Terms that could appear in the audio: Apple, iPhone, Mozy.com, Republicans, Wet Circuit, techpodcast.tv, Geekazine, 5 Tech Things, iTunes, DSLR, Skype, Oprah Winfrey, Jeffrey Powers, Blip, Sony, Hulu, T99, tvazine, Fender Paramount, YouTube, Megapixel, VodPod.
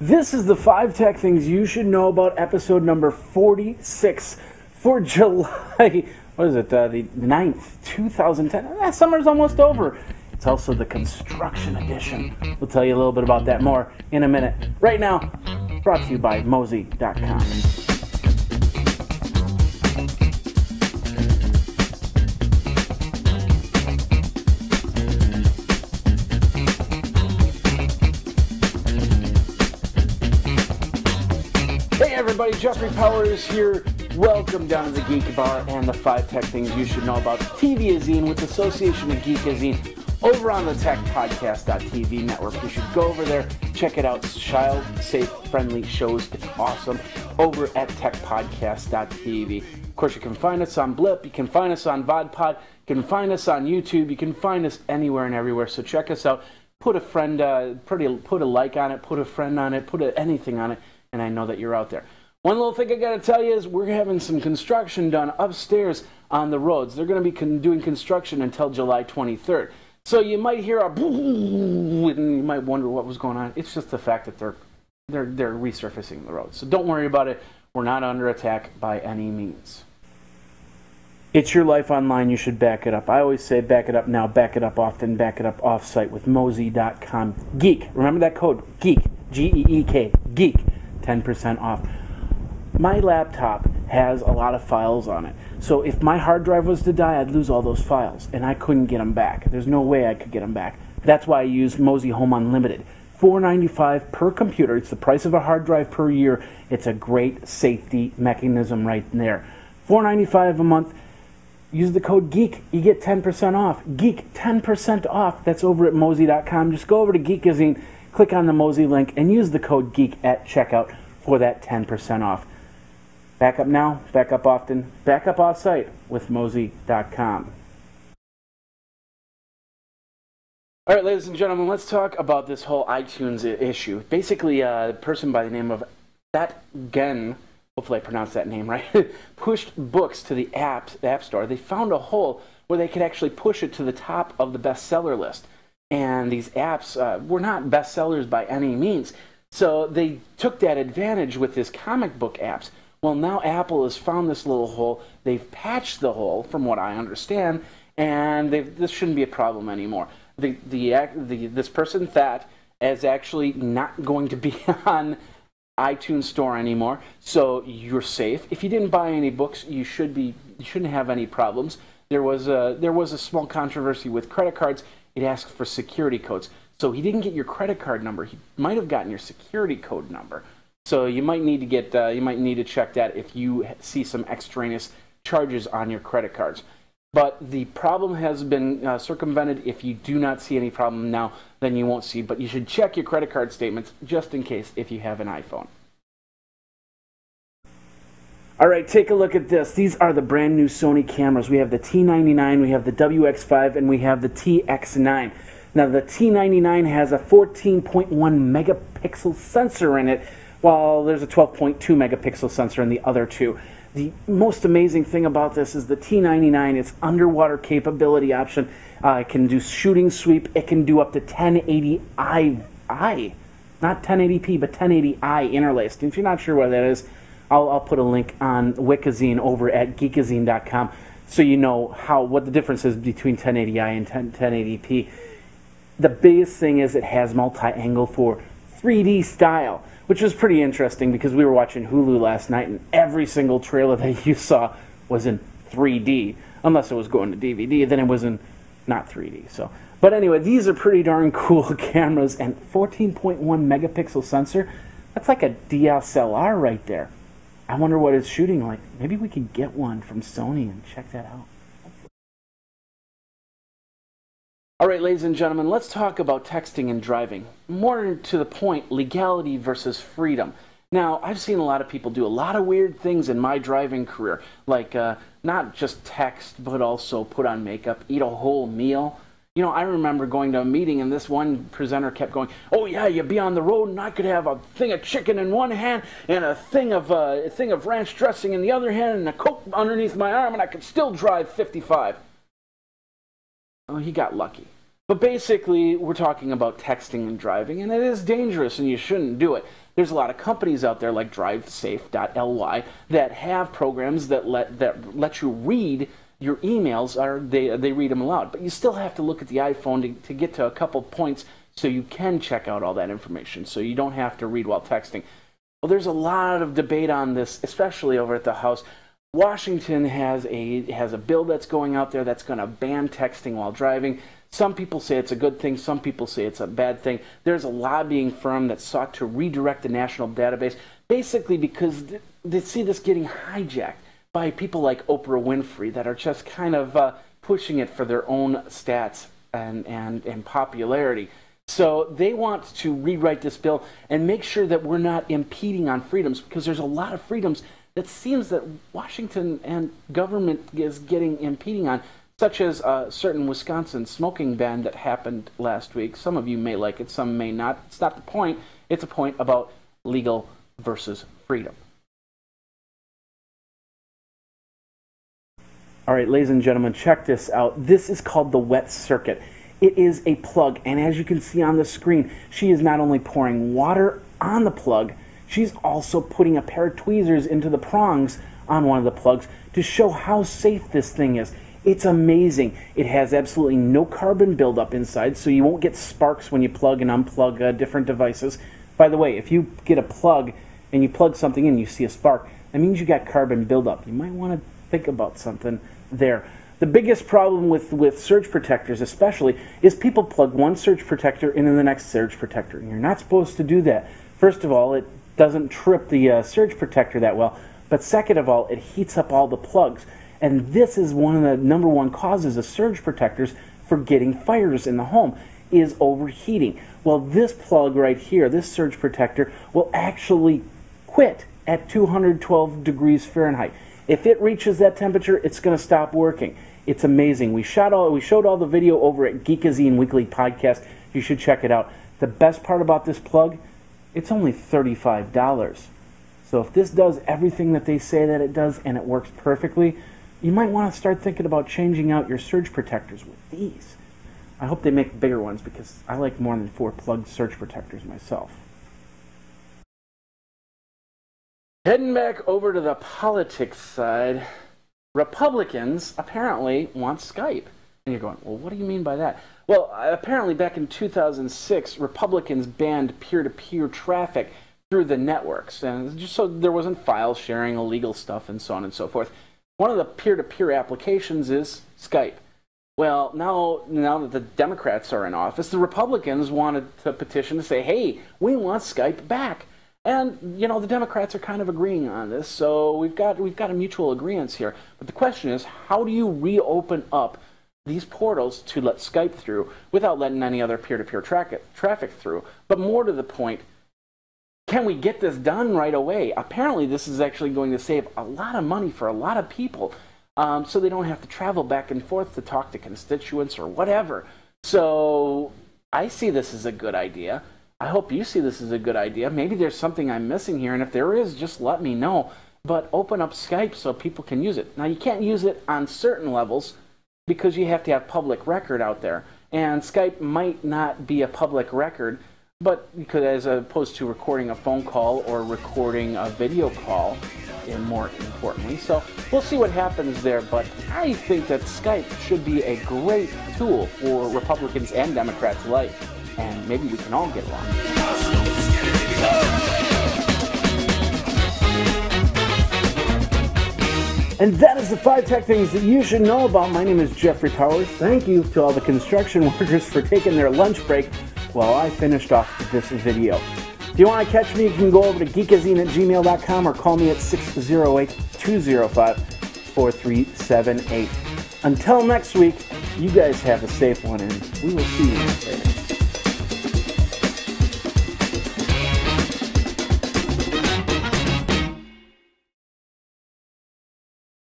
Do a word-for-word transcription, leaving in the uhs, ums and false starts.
This is the five tech things you should know about episode number forty-six for July, what is it, uh, the ninth, two thousand ten. That summer's almost over. It's also the construction edition. We'll tell you a little bit about that more in a minute. Right now, brought to you by Mozy dot com. Everybody, Jeffrey Powers here. Welcome down to the Geek Bar and the five tech things you should know about T V Azine with Association of Geekazine over on the tech podcast dot t v network. You should go over there, check it out. Child-safe friendly shows. It's awesome over at tech podcast dot t v. Of course, you can find us on Blip. You can find us on VodPod. You can find us on YouTube. You can find us anywhere and everywhere. So check us out. Put a friend, uh, pretty, put a like on it. Put a friend on it. Put a, anything on it. And I know that you're out there. One little thing I got to tell you is we're having some construction done upstairs on the roads. They're going to be con doing construction until July twenty-third. So you might hear a boom, and you might wonder what was going on. It's just the fact that they're, they're, they're resurfacing the roads. So don't worry about it. We're not under attack by any means. It's your life online. You should back it up. I always say back it up now, back it up often, back it up off-site with Mozy dot com. Geek. Remember that code, Geek, G E E K, Geek. ten percent off. My laptop has a lot of files on it. So if my hard drive was to die, I'd lose all those files, and I couldn't get them back. There's no way I could get them back. That's why I use Mozy Home Unlimited. four ninety-five per computer. It's the price of a hard drive per year. It's a great safety mechanism right there. four ninety-five a month. Use the code GEEK. You get ten percent off. GEEK, ten percent off. That's over at Mozy dot com. Just go over to Geekazine, click on the Mozy link, and use the code GEEK at checkout for that ten percent off. Back up now, back up often, back up off-site with Mozy dot com. All right, ladies and gentlemen, let's talk about this whole iTunes issue. Basically, a person by the name of Gen, hopefully I pronounced that name right, pushed books to the app, the app store. They found a hole where they could actually push it to the top of the bestseller list. And these apps uh, were not bestsellers by any means. So they took that advantage with these comic book apps. Well, now Apple has found this little hole. They've patched the hole, from what I understand, and this shouldn't be a problem anymore. The, the, the, this person, That, is actually not going to be on iTunes Store anymore, so you're safe. If you didn't buy any books, you, should be, you shouldn't have any problems. There was, a, there was a small controversy with credit cards. It asked for security codes. So he didn't get your credit card number. He might have gotten your security code number. So you might need to get, uh, you might need to check that if you see some extraneous charges on your credit cards. But the problem has been uh, circumvented. If you do not see any problem now, then you won't see. But you should check your credit card statements just in case if you have an iPhone. All right, take a look at this. These are the brand new Sony cameras. We have the T ninety-nine, we have the W X five, and we have the T X nine. Now, the T ninety-nine has a fourteen point one megapixel sensor in it, while there's a twelve point two megapixel sensor in the other two. The most amazing thing about this is the T ninety-nine, its underwater capability option. Uh, it can do shooting sweep. It can do up to ten eighty i, not ten eighty p, but ten eighty i interlaced. If you're not sure what that is, I'll, I'll put a link on Wikazine over at geekazine dot com so you know how what the difference is between ten eighty i and ten eighty p. The biggest thing is it has multi-angle for three D style, which was pretty interesting because we were watching Hulu last night and every single trailer that you saw was in three D, unless it was going to D V D, then it was in not three D. So, but anyway, these are pretty darn cool cameras, and fourteen point one megapixel sensor, that's like a D S L R right there. I wonder what it's shooting like. Maybe we could get one from Sony and check that out. All right, ladies and gentlemen, let's talk about texting and driving. More to the point, legality versus freedom. Now, I've seen a lot of people do a lot of weird things in my driving career, like uh, not just text, but also put on makeup, eat a whole meal. You know, I remember going to a meeting and this one presenter kept going, "Oh yeah, you'd be on the road and I could have a thing of chicken in one hand and a thing of uh, a thing of ranch dressing in the other hand and a Coke underneath my arm and I could still drive fifty-five." Oh, he got lucky. But basically, we're talking about texting and driving, and it is dangerous, and you shouldn't do it. There's a lot of companies out there like Drivesafe dot L Y that have programs that let that let you read your emails, or they, they read them aloud. But you still have to look at the iPhone to, to get to a couple points so you can check out all that information, so you don't have to read while texting. Well, there's a lot of debate on this, especially over at the House. Washington has a has a bill that's going out there that's going to ban texting while driving. Some people say it's a good thing. Some people say it's a bad thing. There's a lobbying firm that sought to redirect the national database, basically because they see this getting hijacked by people like Oprah Winfrey that are just kind of uh, pushing it for their own stats and, and, and popularity. So they want to rewrite this bill and make sure that we're not impeding on freedoms, because there's a lot of freedoms that seems that Washington and government is getting impeding on, such as a certain Wisconsin smoking ban that happened last week. Some of you may like it, some may not. It's not the point. It's a point about legal versus freedom. All right, ladies and gentlemen, check this out. This is called the Wet Circuit. It is a plug, and as you can see on the screen, she is not only pouring water on the plug, she's also putting a pair of tweezers into the prongs on one of the plugs to show how safe this thing is. It's amazing. It has absolutely no carbon buildup inside, so you won't get sparks when you plug and unplug uh, different devices. By the way, if you get a plug and you plug something in and you see a spark, that means you got carbon buildup. You might want to think about something there. The biggest problem with, with surge protectors especially is people plug one surge protector into the next surge protector, and you're not supposed to do that. First of all, it doesn't trip the uh, surge protector that well, but second of all, it heats up all the plugs, and this is one of the number one causes of surge protectors for getting fires in the home, is overheating. Well, this plug right here, this surge protector, will actually quit at two hundred twelve degrees Fahrenheit. If it reaches that temperature, it's going to stop working. It's amazing. We shot all, we showed all the video over at Geekazine Weekly Podcast. You should check it out. The best part about this plug, it's only thirty-five dollars. So if this does everything that they say that it does and it works perfectly, you might want to start thinking about changing out your surge protectors with these. I hope they make bigger ones, because I like more than four plugged surge protectors myself. Heading back over to the politics side, Republicans apparently want Skype. And you're going, well, what do you mean by that? Well, apparently back in two thousand six, Republicans banned peer-to-peer traffic through the networks, and just so there wasn't file sharing, illegal stuff, and so on and so forth. One of the peer-to-peer applications is Skype. Well, now, now that the Democrats are in office, the Republicans wanted to petition to say, hey, we want Skype back. And, you know, the Democrats are kind of agreeing on this, so we've got, we've got a mutual agreement here. But the question is, how do you reopen up these portals to let Skype through without letting any other peer-to-peer tra- traffic through? But more to the point, can we get this done right away? Apparently this is actually going to save a lot of money for a lot of people, um, so they don't have to travel back and forth to talk to constituents or whatever. So I see this as a good idea. I hope you see this as a good idea. Maybe there's something I'm missing here, and if there is, just let me know. But open up Skype so people can use it. Now, you can't use it on certain levels, because you have to have public record out there, and Skype might not be a public record, but because as opposed to recording a phone call or recording a video call, and more importantly, so we'll see what happens there. But I think that Skype should be a great tool for Republicans and Democrats alike, and maybe we can all get along. And that is the five tech things that you should know about. My name is Jeffrey Powers. Thank you to all the construction workers for taking their lunch break while I finished off this video. If you want to catch me, you can go over to geekazine at gmail dot com or call me at six oh eight, two oh five, four three seven eight. Until next week, you guys have a safe one, and we will see you later.